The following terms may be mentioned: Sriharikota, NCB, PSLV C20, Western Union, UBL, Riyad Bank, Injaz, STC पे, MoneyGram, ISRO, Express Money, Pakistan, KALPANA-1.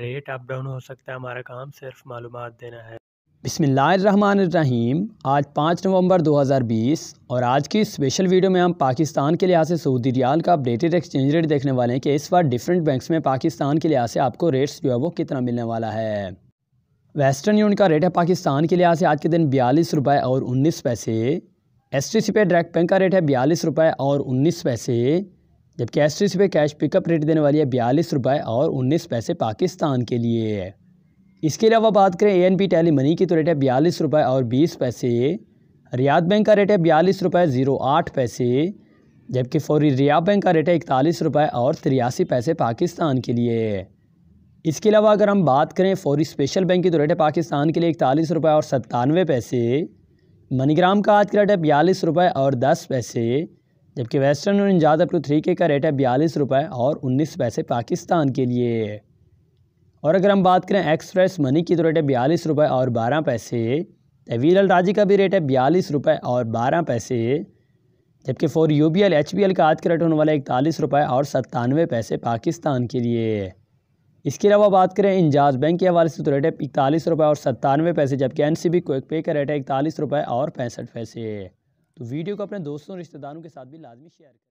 Rate up down हो सकता है, हमारा काम सिर्फ मालूमात देना है। बिस्मिल्लाहिर्रहमानिर्रहीम। आज 5 नवंबर 2020 और आज की स्पेशल वीडियो में हम पाकिस्तान के लिहाज से सऊदी रियाल का अपडेटेड एक्सचेंज रेट देखने वाले हैं कि इस बार डिफरेंट बैंक्स में पाकिस्तान के लिहाज से आपको रेट्स जो है वो कितना मिलने वाला है। वेस्टर्न यूनियन का रेट है पाकिस्तान के लिहाज से आज के दिन 42 रुपये और 19 पैसे। STC पे डायरेक्ट बैंक का रेट है 42 रुपये और 19 पैसे, जबकि STC पे कैश पिकअप रेट देने वाली है 42 रुपये और 19 पैसे पाकिस्तान के लिए। इसके अलावा बात करें NBTeli मनी की तो रेट है 42 रुपये और 20 पैसे। रियाद बैंक का रेट है 42 रुपये 08 पैसे, जबकि फौरी रियाद बैंक का रेट है 41 रुपये और 83 पैसे पाकिस्तान के लिए। इसके अलावा अगर हम बात करें फौरी स्पेशल बैंक की तो रेट है पाकिस्तान के लिए 41 रुपये और 97 पैसे। मनीग्राम का आज का रेट है 42 रुपये और 10 पैसे, जबकि वेस्टर्न यूनियन इंजाज अपटू 3K का रेट है 42 रुपये और 19 पैसे पाकिस्तान के लिए। और अगर हम बात करें एक्सप्रेस मनी की तो रेट है 42 रुपये और 12 पैसे। तवील राजी का भी रेट है 42 रुपये और 12 पैसे, जबकि फॉर UBL HPL का आज का रेट होने वाला है 41 रुपये और 97 पैसे पाकिस्तान के लिए। इसके अलावा बात करें इंजाज बैंक के हवाले से तो रेट है 41 रुपये और 97 पैसे, जबकि NCB क्विक पे का रेट है 41 रुपये और 65 पैसे। तो वीडियो को अपने दोस्तों और रिश्तेदारों के साथ भी लाजमी शेयर करें।